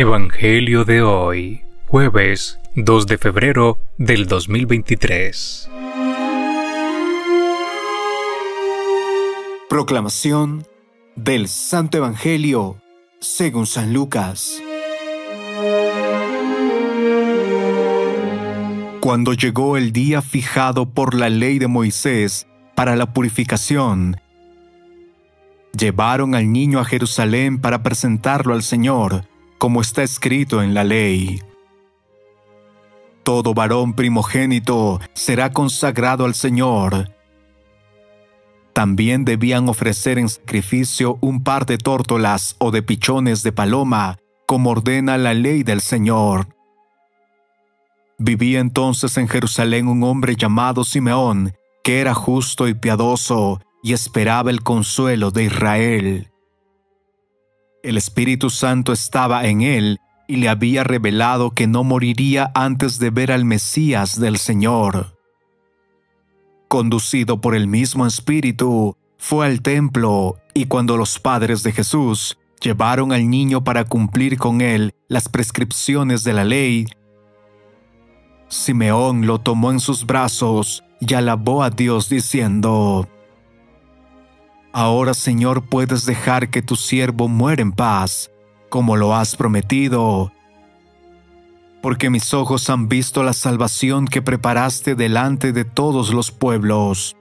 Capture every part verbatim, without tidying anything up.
Evangelio de hoy, jueves dos de febrero del dos mil veintitrés. Proclamación del Santo Evangelio según San Lucas. Cuando llegó el día fijado por la ley de Moisés para la purificación, llevaron al niño a Jerusalén para presentarlo al Señor, como está escrito en la ley. Todo varón primogénito será consagrado al Señor. También debían ofrecer en sacrificio un par de tórtolas o de pichones de paloma, como ordena la ley del Señor. Vivía entonces en Jerusalén un hombre llamado Simeón, que era justo y piadoso, y esperaba el consuelo de Israel. El Espíritu Santo estaba en él y le había revelado que no moriría antes de ver al Mesías del Señor. Conducido por el mismo Espíritu, fue al templo, y cuando los padres de Jesús llevaron al niño para cumplir con él las prescripciones de la ley, Simeón lo tomó en sus brazos y alabó a Dios diciendo: «Ahora, Señor, puedes dejar que tu siervo muera en paz, como lo has prometido, porque mis ojos han visto la salvación que preparaste delante de todos los pueblos,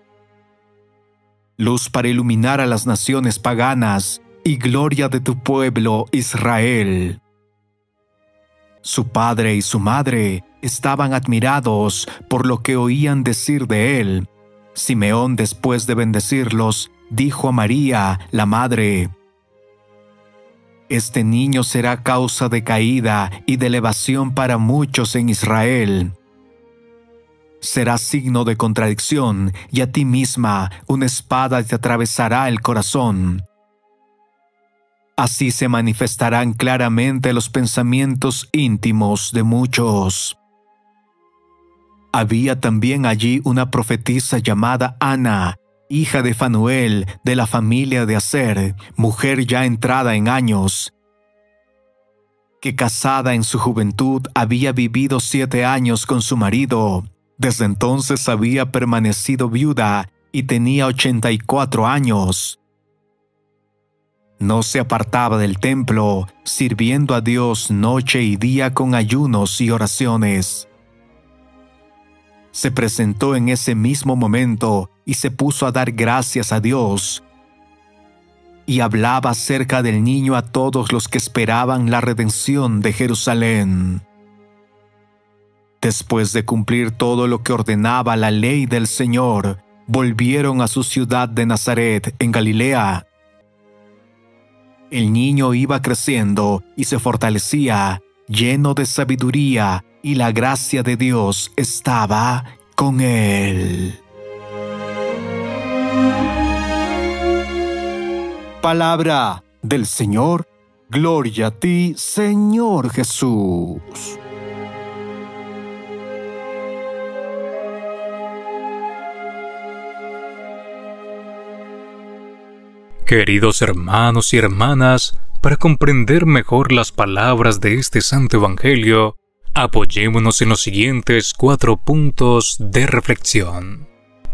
luz para iluminar a las naciones paganas y gloria de tu pueblo Israel». Su padre y su madre estaban admirados por lo que oían decir de él. Simeón, después de bendecirlos, dijo a María, la madre: «Este niño será causa de caída y de elevación para muchos en Israel. Será signo de contradicción, y a ti misma una espada te atravesará el corazón. Así se manifestarán claramente los pensamientos íntimos de muchos». Había también allí una profetisa llamada Ana, hija de Fanuel, de la familia de Aser, mujer ya entrada en años, que casada en su juventud había vivido siete años con su marido. Desde entonces había permanecido viuda y tenía ochenta y cuatro años. No se apartaba del templo, sirviendo a Dios noche y día con ayunos y oraciones. Se presentó en ese mismo momento y se puso a dar gracias a Dios, y hablaba acerca del niño a todos los que esperaban la redención de Jerusalén. Después de cumplir todo lo que ordenaba la ley del Señor, volvieron a su ciudad de Nazaret, en Galilea. El niño iba creciendo y se fortalecía, lleno de sabiduría, y la gracia de Dios estaba con él. Palabra del Señor. Gloria a ti, Señor Jesús. Queridos hermanos y hermanas, para comprender mejor las palabras de este Santo Evangelio, apoyémonos en los siguientes cuatro puntos de reflexión.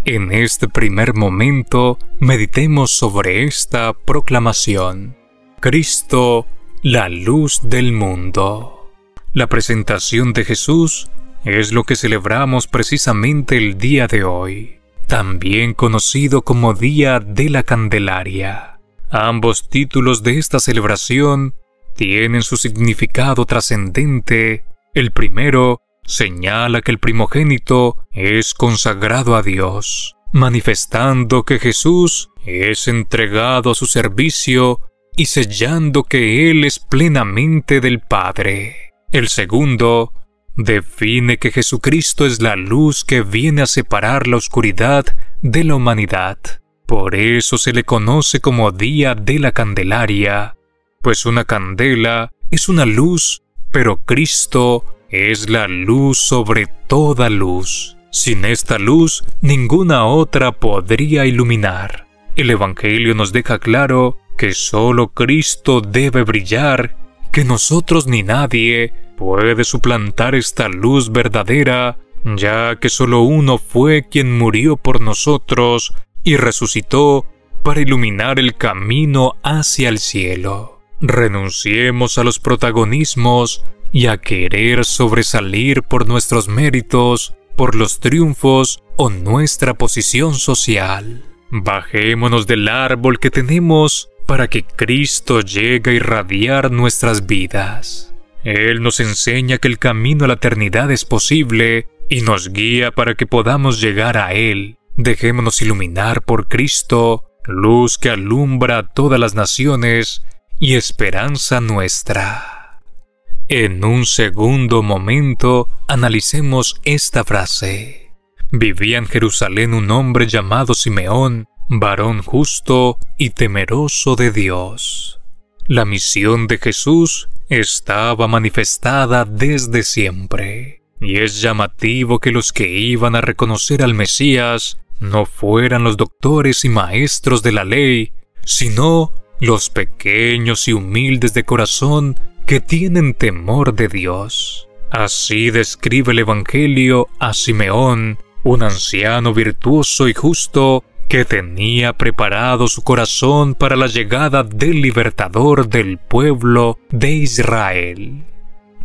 En este primer momento, meditemos sobre esta proclamación: Cristo, la luz del mundo. La presentación de Jesús es lo que celebramos precisamente el día de hoy, también conocido como Día de la Candelaria. Ambos títulos de esta celebración tienen su significado trascendente. El primero señala que el primogénito es consagrado a Dios, manifestando que Jesús es entregado a su servicio y sellando que Él es plenamente del Padre. El segundo define que Jesucristo es la luz que viene a separar la oscuridad de la humanidad. Por eso se le conoce como Día de la Candelaria, pues una candela es una luz, pero Cristo es la luz sobre toda luz. Sin esta luz, ninguna otra podría iluminar. El Evangelio nos deja claro que solo Cristo debe brillar que nosotros ni nadie puede suplantar esta luz verdadera, ya que solo uno fue quien murió por nosotros y resucitó para iluminar el camino hacia el cielo. Renunciemos a los protagonismos y a querer sobresalir por nuestros méritos, por los triunfos o nuestra posición social. Bajémonos del árbol que tenemos para que Cristo llegue a irradiar nuestras vidas. Él nos enseña que el camino a la eternidad es posible y nos guía para que podamos llegar a Él. Dejémonos iluminar por Cristo, luz que alumbra a todas las naciones y esperanza nuestra. En un segundo momento, analicemos esta frase. Vivía en Jerusalén un hombre llamado Simeón, varón justo y temeroso de Dios. La misión de Jesús estaba manifestada desde siempre, y es llamativo que los que iban a reconocer al Mesías no fueran los doctores y maestros de la ley, sino los pequeños y humildes de corazón que tienen temor de Dios. Así describe el Evangelio a Simeón, un anciano virtuoso y justo que tenía preparado su corazón para la llegada del libertador del pueblo de Israel.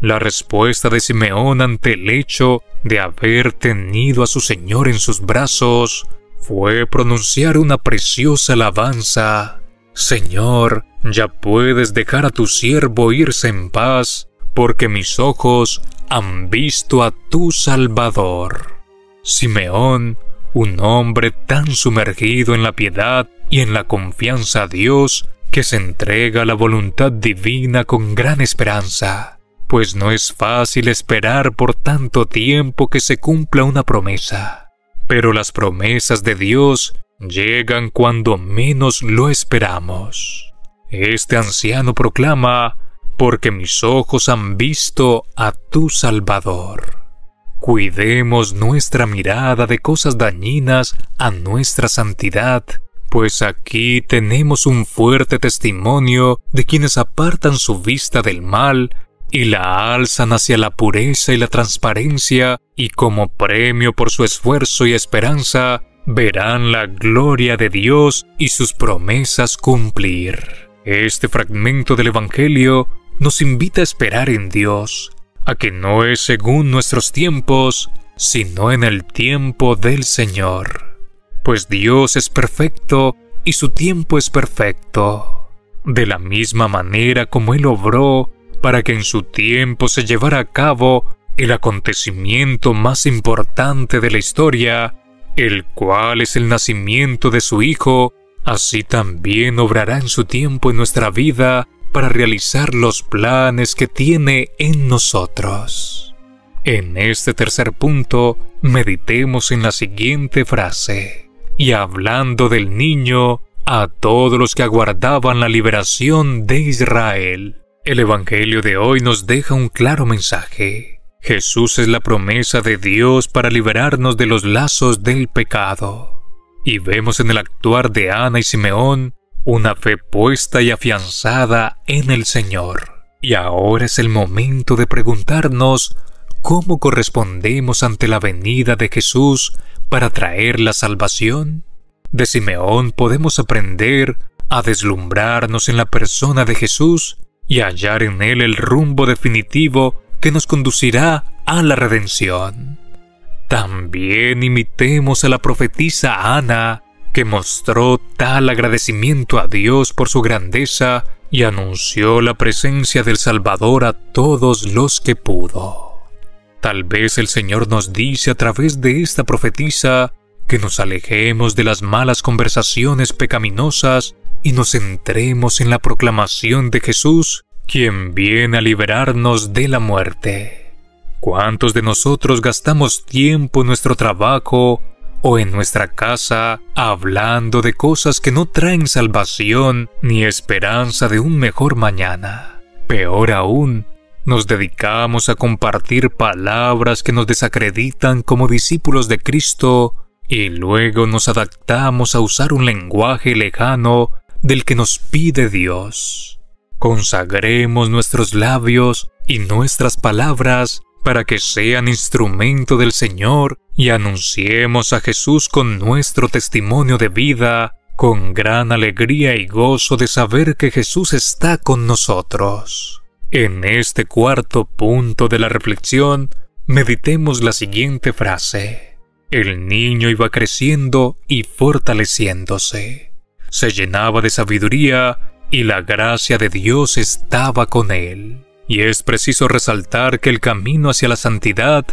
La respuesta de Simeón ante el hecho de haber tenido a su Señor en sus brazos fue pronunciar una preciosa alabanza. Señor, ya puedes dejar a tu siervo irse en paz, porque mis ojos han visto a tu Salvador. Simeón, un hombre tan sumergido en la piedad y en la confianza a Dios, que se entrega a la voluntad divina con gran esperanza. Pues no es fácil esperar por tanto tiempo que se cumpla una promesa. Pero las promesas de Dios llegan cuando menos lo esperamos. Este anciano proclama, porque mis ojos han visto a tu Salvador. Cuidemos nuestra mirada de cosas dañinas a nuestra santidad, pues aquí tenemos un fuerte testimonio de quienes apartan su vista del mal y la alzan hacia la pureza y la transparencia, y como premio por su esfuerzo y esperanza, verán la gloria de Dios y sus promesas cumplir. Este fragmento del Evangelio nos invita a esperar en Dios, a que no es según nuestros tiempos, sino en el tiempo del Señor. Pues Dios es perfecto y su tiempo es perfecto. De la misma manera como Él obró, para que en su tiempo se llevara a cabo el acontecimiento más importante de la historia, el cual es el nacimiento de su Hijo, así también obrará en su tiempo en nuestra vida para realizar los planes que tiene en nosotros. En este tercer punto, meditemos en la siguiente frase. Y hablando del niño, a todos los que aguardaban la liberación de Israel. El Evangelio de hoy nos deja un claro mensaje. Jesús es la promesa de Dios para liberarnos de los lazos del pecado. Y vemos en el actuar de Ana y Simeón una fe puesta y afianzada en el Señor. Y ahora es el momento de preguntarnos cómo correspondemos ante la venida de Jesús para traer la salvación. De Simeón podemos aprender a deslumbrarnos en la persona de Jesús y hallar en Él el rumbo definitivo que nos conducirá a la redención. También imitemos a la profetisa Ana, que mostró tal agradecimiento a Dios por su grandeza y anunció la presencia del Salvador a todos los que pudo. Tal vez el Señor nos dice a través de esta profetisa que nos alejemos de las malas conversaciones pecaminosas y nos centremos en la proclamación de Jesús, quien viene a liberarnos de la muerte. ¿Cuántos de nosotros gastamos tiempo en nuestro trabajo o en nuestra casa hablando de cosas que no traen salvación ni esperanza de un mejor mañana? Peor aún, nos dedicamos a compartir palabras que nos desacreditan como discípulos de Cristo y luego nos adaptamos a usar un lenguaje lejano del que nos pide Dios. Consagremos nuestros labios y nuestras palabras para que sean instrumento del Señor y anunciemos a Jesús con nuestro testimonio de vida, con gran alegría y gozo de saber que Jesús está con nosotros. En este cuarto punto de la reflexión, meditemos la siguiente frase. El niño iba creciendo y fortaleciéndose. Se llenaba de sabiduría y la gracia de Dios estaba con él. Y es preciso resaltar que el camino hacia la santidad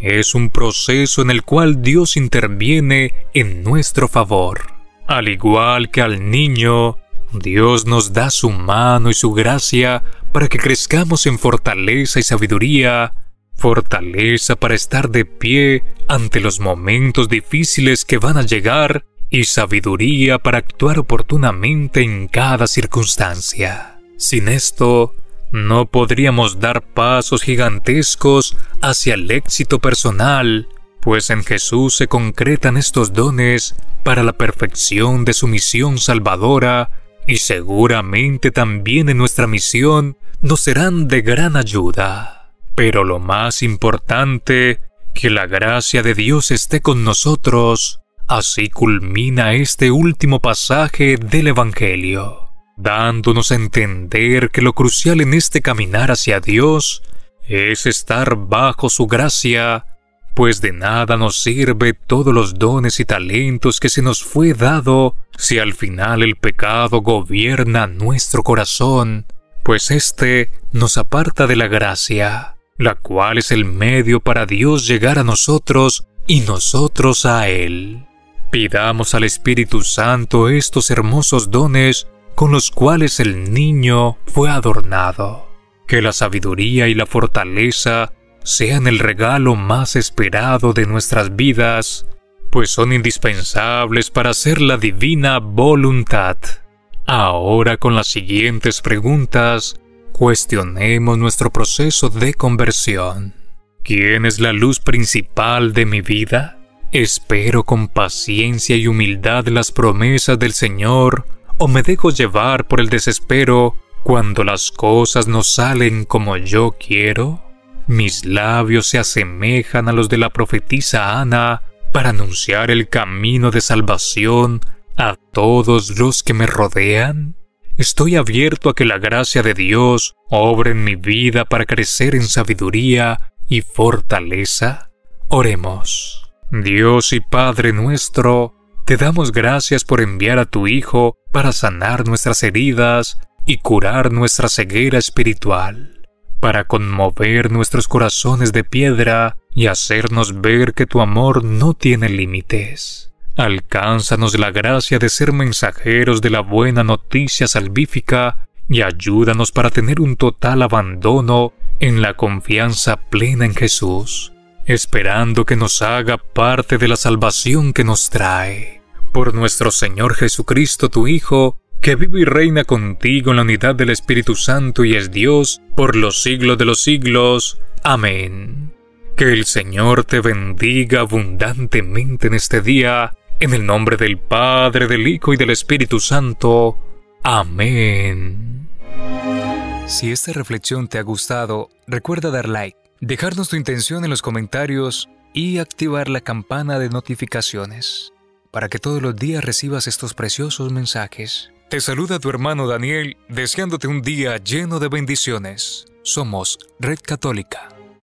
es un proceso en el cual Dios interviene en nuestro favor. Al igual que al niño, Dios nos da su mano y su gracia para que crezcamos en fortaleza y sabiduría, fortaleza para estar de pie ante los momentos difíciles que van a llegar y sabiduría para actuar oportunamente en cada circunstancia. Sin esto, no podríamos dar pasos gigantescos hacia el éxito personal, pues en Jesús se concretan estos dones para la perfección de su misión salvadora y seguramente también en nuestra misión nos serán de gran ayuda. Pero lo más importante, que la gracia de Dios esté con nosotros, así culmina este último pasaje del Evangelio, dándonos a entender que lo crucial en este caminar hacia Dios es estar bajo su gracia, pues de nada nos sirve todos los dones y talentos que se nos fue dado si al final el pecado gobierna nuestro corazón, pues éste nos aparta de la gracia, la cual es el medio para Dios llegar a nosotros y nosotros a Él. Pidamos al Espíritu Santo estos hermosos dones con los cuales el niño fue adornado. Que la sabiduría y la fortaleza sean el regalo más esperado de nuestras vidas, pues son indispensables para hacer la divina voluntad. Ahora con las siguientes preguntas, cuestionemos nuestro proceso de conversión. ¿Quién es la luz principal de mi vida? ¿Espero con paciencia y humildad las promesas del Señor o me dejo llevar por el desespero cuando las cosas no salen como yo quiero? ¿Mis labios se asemejan a los de la profetisa Ana para anunciar el camino de salvación a todos los que me rodean? ¿Estoy abierto a que la gracia de Dios obre en mi vida para crecer en sabiduría y fortaleza? Oremos. Dios y Padre nuestro, te damos gracias por enviar a tu Hijo para sanar nuestras heridas y curar nuestra ceguera espiritual, para conmover nuestros corazones de piedra y hacernos ver que tu amor no tiene límites. Alcánzanos la gracia de ser mensajeros de la buena noticia salvífica y ayúdanos para tener un total abandono en la confianza plena en Jesús, esperando que nos haga parte de la salvación que nos trae. Por nuestro Señor Jesucristo, tu Hijo, que vive y reina contigo en la unidad del Espíritu Santo y es Dios por los siglos de los siglos. Amén. Que el Señor te bendiga abundantemente en este día. En el nombre del Padre, del Hijo y del Espíritu Santo. Amén. Si esta reflexión te ha gustado, recuerda dar like, dejarnos tu intención en los comentarios y activar la campana de notificaciones para que todos los días recibas estos preciosos mensajes. Te saluda tu hermano Daniel, deseándote un día lleno de bendiciones. Somos Red Católica.